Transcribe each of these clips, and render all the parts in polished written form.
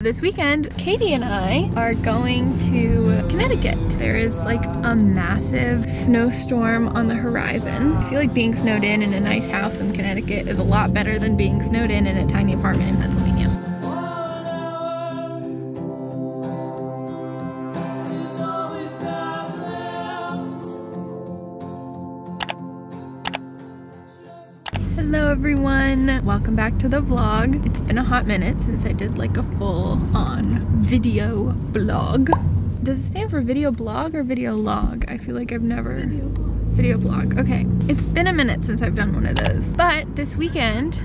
This weekend, Katie and I are going to Connecticut. There is like a massive snowstorm on the horizon. I feel like being snowed in a nice house in Connecticut is a lot better than being snowed in a tiny apartment in Pennsylvania. Hello everyone, welcome back to the vlog. It's been a hot minute since I did like a full-on video blog. Does it stand for video blog or video log? I feel like I've never... Video blog. Okay, it's been a minute since I've done one of those. But this weekend,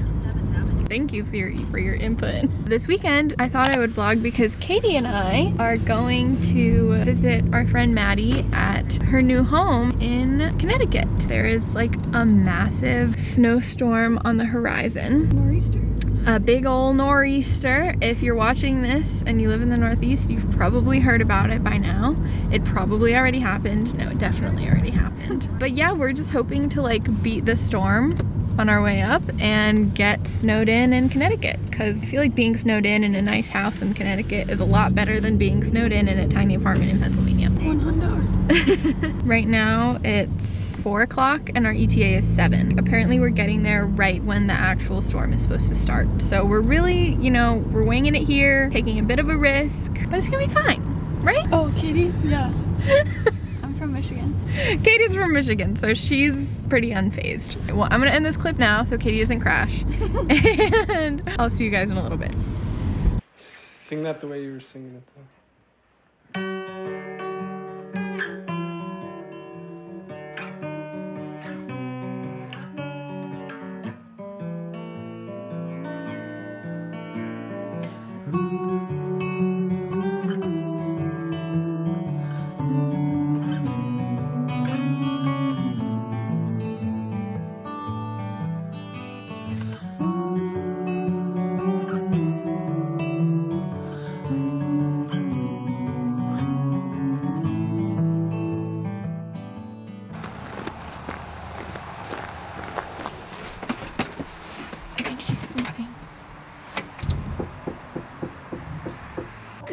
thank you Siri for your input. This weekend I thought I would vlog because Katie and I are going to visit our friend Maddie at her new home in Connecticut. There is like a massive snowstorm on the horizon. Nor'easter. A big old nor'easter. If you're watching this and you live in the Northeast, you've probably heard about it by now. It probably already happened. No, it definitely already happened. But yeah, we're just hoping to like beat the storm on our way up and get snowed in Connecticut, because I feel like being snowed in a nice house in Connecticut is a lot better than being snowed in a tiny apartment in Pennsylvania. Right now it's 4 o'clock and our ETA is 7. Apparently we're getting there right when the actual storm is supposed to start. So we're really, you know, we're winging it here, taking a bit of a risk, but it's gonna be fine, right? Oh, Katie, yeah. Michigan. Katie's from Michigan, so she's pretty unfazed. Well, I'm gonna end this clip now so Katie doesn't crash. And I'll see you guys in a little bit. Sing that the way you were singing it though.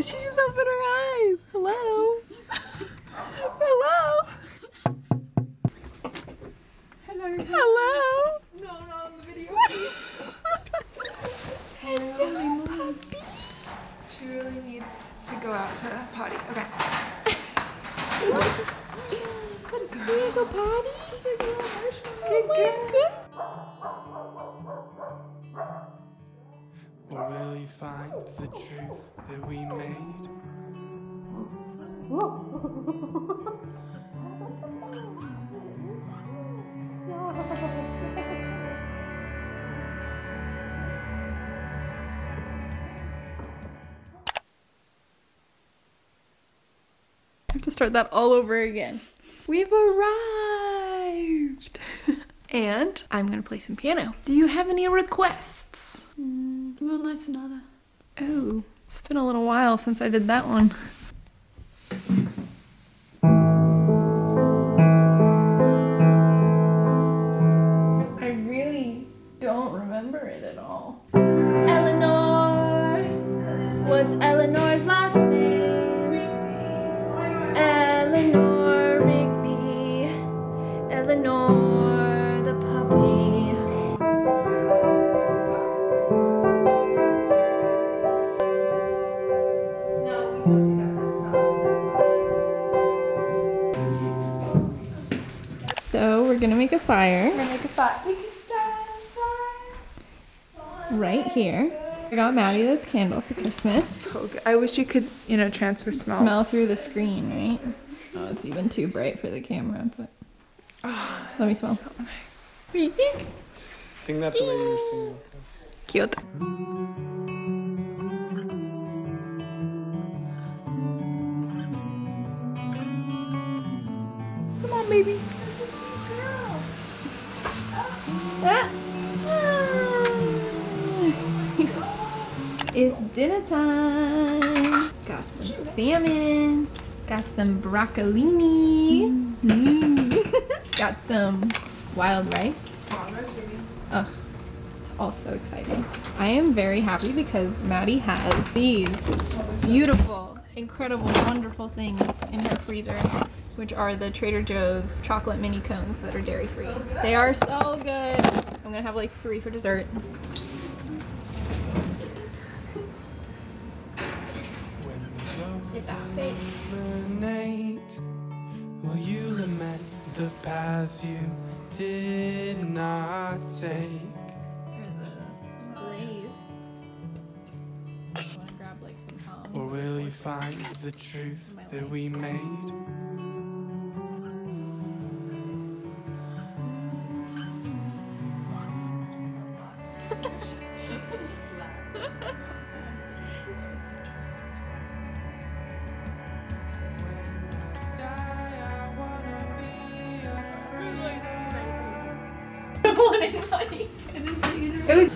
She just opened her eyes. Hello. Hello. Hello. Hello. No, not on the video. Hello, puppy. She really needs to go out to a potty. Okay. Good girl. Can you go potty? Good girl. Good girl. Or will you find the truth that we made? I have to start that all over again. We've arrived! And I'm gonna play some piano. Do you have any requests? Moonlight Sonata. Oh, it's been a little while since I did that one. I really don't remember it at all. Eleanor! What's Eleanor's last name? Rigby. Eleanor Rigby. Eleanor the puppy. We're gonna make a fire. We're gonna make a fire. We can start on fire. Right here. I got Maddie this candle for Christmas. So good. I wish you could, you know, transfer smells. Smell through the screen, right? Oh, it's even too bright for the camera, but. Oh, let me smell. So nice. Sing that the way you were singing. Cute. Come on, baby. Ah. Ah. It's dinner time. Got some salmon. Got some broccolini. Mm-hmm. Got some wild rice. Ugh, it's also exciting. I am very happy because Maddie has these beautiful, incredible, wonderful things in her freezer, which are the Trader Joe's chocolate mini cones that are dairy free. They are so good. I'm gonna have like 3 for dessert. Will you lament the paths you did not take? For the glaze. I want to grab like some hollands. Or will you find the truth that we made?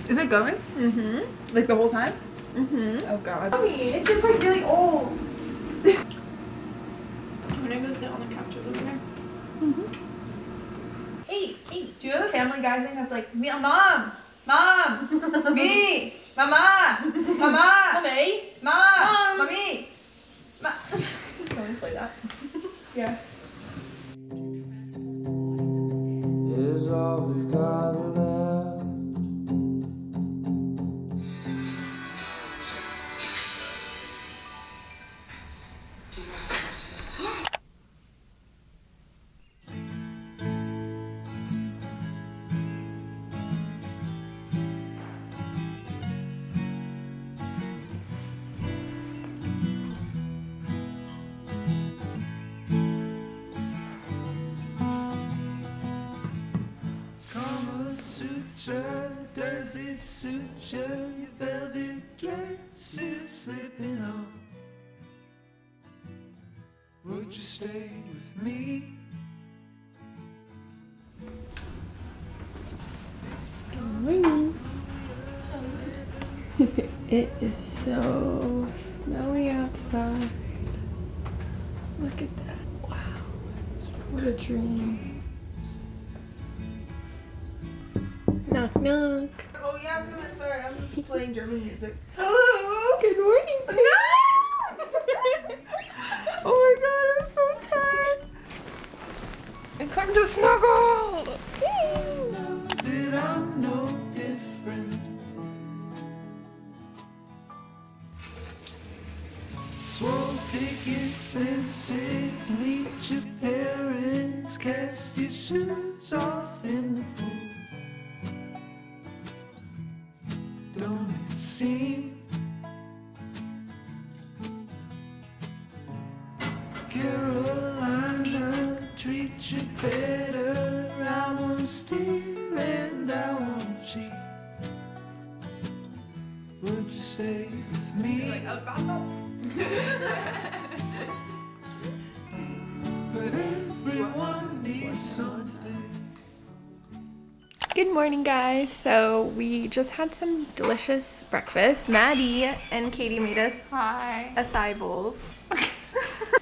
Is it going? Mm-hmm. Like the whole time? Mm-hmm. Oh god. It's just like really old. Do you want to go sit on the couches over there? Mm-hmm. Hey, Katie. Do you know the Family Guy thing that's like, me, mom, mom, me, mama, mama, mommy, mom, mommy, ma. Can we play that? Yeah. Is all we've got left. Does it suit your velvet dress is slipping off? Would you stay with me? Good morning. It is so snowy outside. Look at that. Wow. What a dream. Knock, knock. Oh yeah, I'm coming. Sorry, I'm just playing German music. Hello. Good morning. No! Oh my god, I'm so tired. And come to snuggle. Did I'm no different? Swole picket fences, meet your parents, cast your shoes off in the pool. Don't it seem? Carolina, treat you better. I won't steal and I won't cheat. Would you stay with me? Like but everyone needs something. Good morning, guys. So we just had some delicious breakfast. Maddie and Katie made us acai bowls.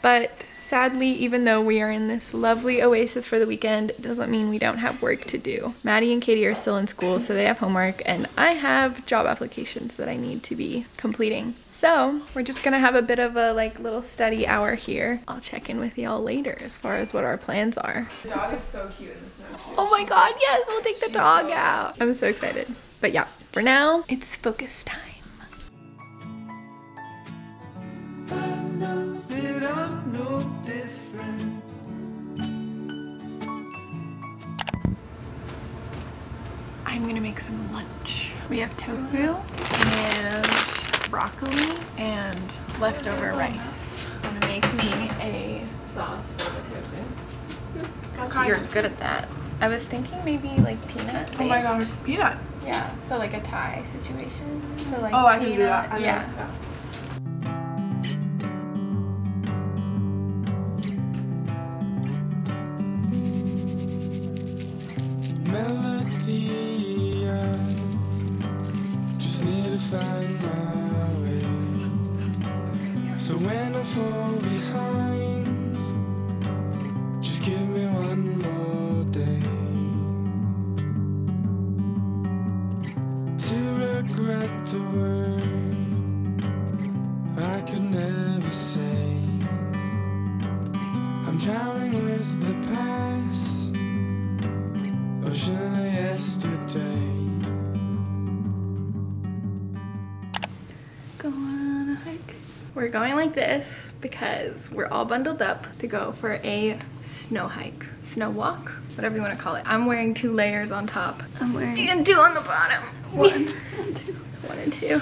But sadly, even though we are in this lovely oasis for the weekend, it doesn't mean we don't have work to do. Maddie and Katie are still in school, so they have homework, and I have job applications that I need to be completing. So we're just gonna have a bit of a like little study hour here. I'll check in with y'all later as far as what our plans are. The dog is so cute in the snow. Oh my god, yes, we'll take the dog out. I'm so excited. But yeah, for now, it's focus time. I know that I'm no different. I'm gonna make some lunch. We have tofu and broccoli and leftover rice. I'm gonna make me a sauce for the tofu. So you're good at that. I was thinking maybe like peanut based. Oh my god, peanut. Yeah, so like a Thai situation. So like oh, I can do that. Yeah. Melody, I just need to find my. So when I fall behind, just give me one more day the hike. We're going like this because we're all bundled up to go for a snow hike, snow walk, whatever you want to call it. I'm wearing two layers on top. I'm wearing two on the bottom. One and two.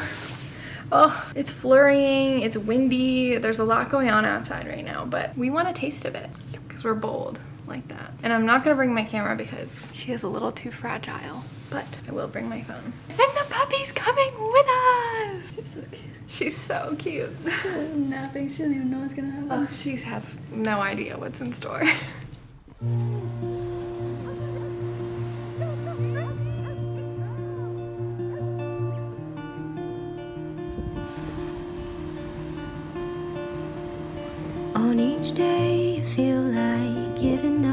Oh, it's flurrying, it's windy. There's a lot going on outside right now, but we want a taste of it because we're bold like that. And I'm not gonna bring my camera because she is a little too fragile, but I will bring my phone. And the puppy's coming with us. She's so cute. She's so cute. She's napping, she doesn't even know what's gonna happen. Oh, she has no idea what's in store. On each day you feel like giving up,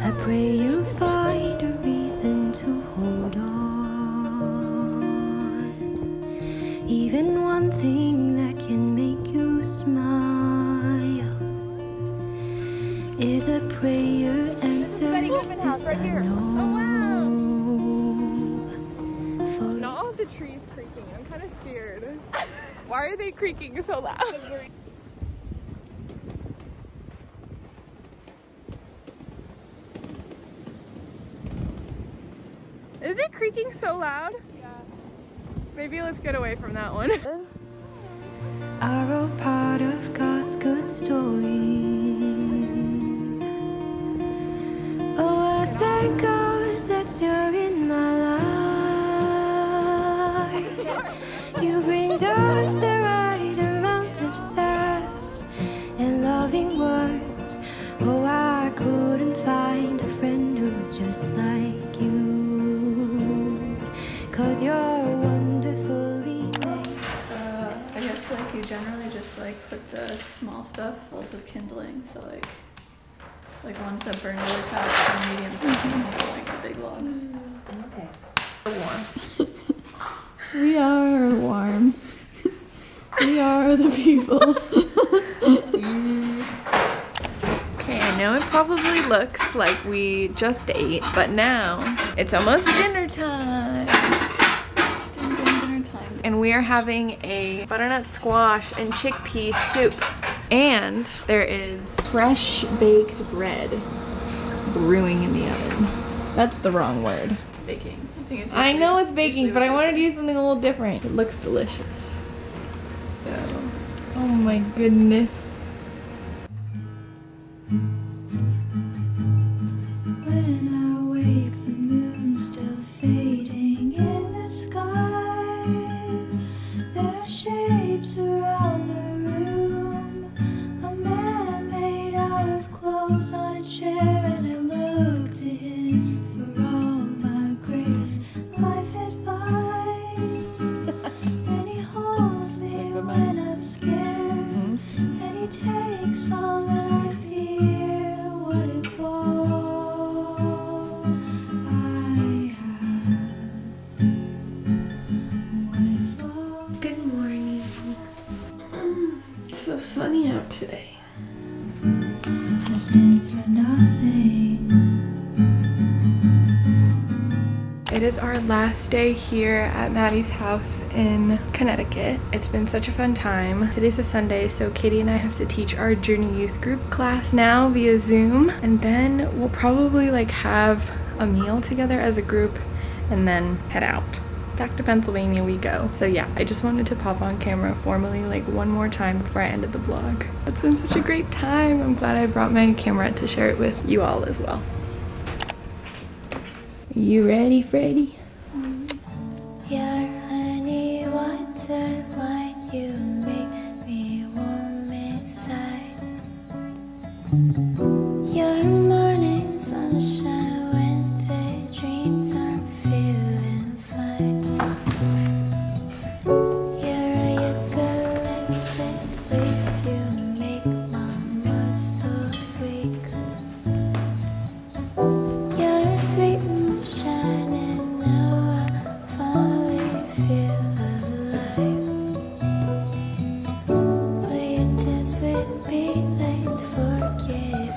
I pray you'll find a reason to hold on. Even one thing that can make you smile is a prayer answered. Yes, I know. Oh, wow. Not all the trees creaking, I'm kind of scared. Why are they creaking so loud? Is it creaking so loud? Yeah. Maybe let's get away from that one. Are all part of God's good story. Oh, I thank God that you're in my life. You bring just the right amount of sass and loving words. Oh, I couldn't find a friend who's just like you, 'cause you're wonderfully made. I guess like you generally just like put the small stuff fulls of kindling, so like ones that burn really fast and medium fast, and like the big logs. Okay. Warm. We are warm. We are the people. Okay, I know it probably looks like we just ate, but now it's almost dinner time. Dinner time. And we are having a butternut squash and chickpea soup. And there is fresh baked bread brewing in the oven. That's the wrong word. Baking. I know it's baking, but I wanted to do something a little different. It looks delicious. So. Oh my goodness. Last day here at Maddie's house in Connecticut. It's been such a fun time. Today's a Sunday, so Katie and I have to teach our Journey Youth group class now via Zoom, and then we'll probably like have a meal together as a group and then head out. Back to Pennsylvania we go. So yeah, I just wanted to pop on camera formally like one more time before I ended the vlog. It's been such a great time. I'm glad I brought my camera to share it with you all as well. You ready, Freddie? Yeah, honey, water, wine, you make me warm inside. Your morning sunshine when the dreams are feeling fine. You're a eucalyptus sleep, you make mama so sweet. Your sweet moon shining now I find. Will you dance with me, let's forget.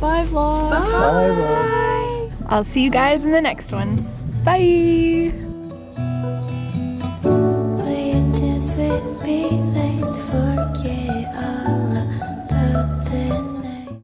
Bye vlog. Bye. Bye vlog. I'll see you guys in the next one. Bye. Play a dance with me.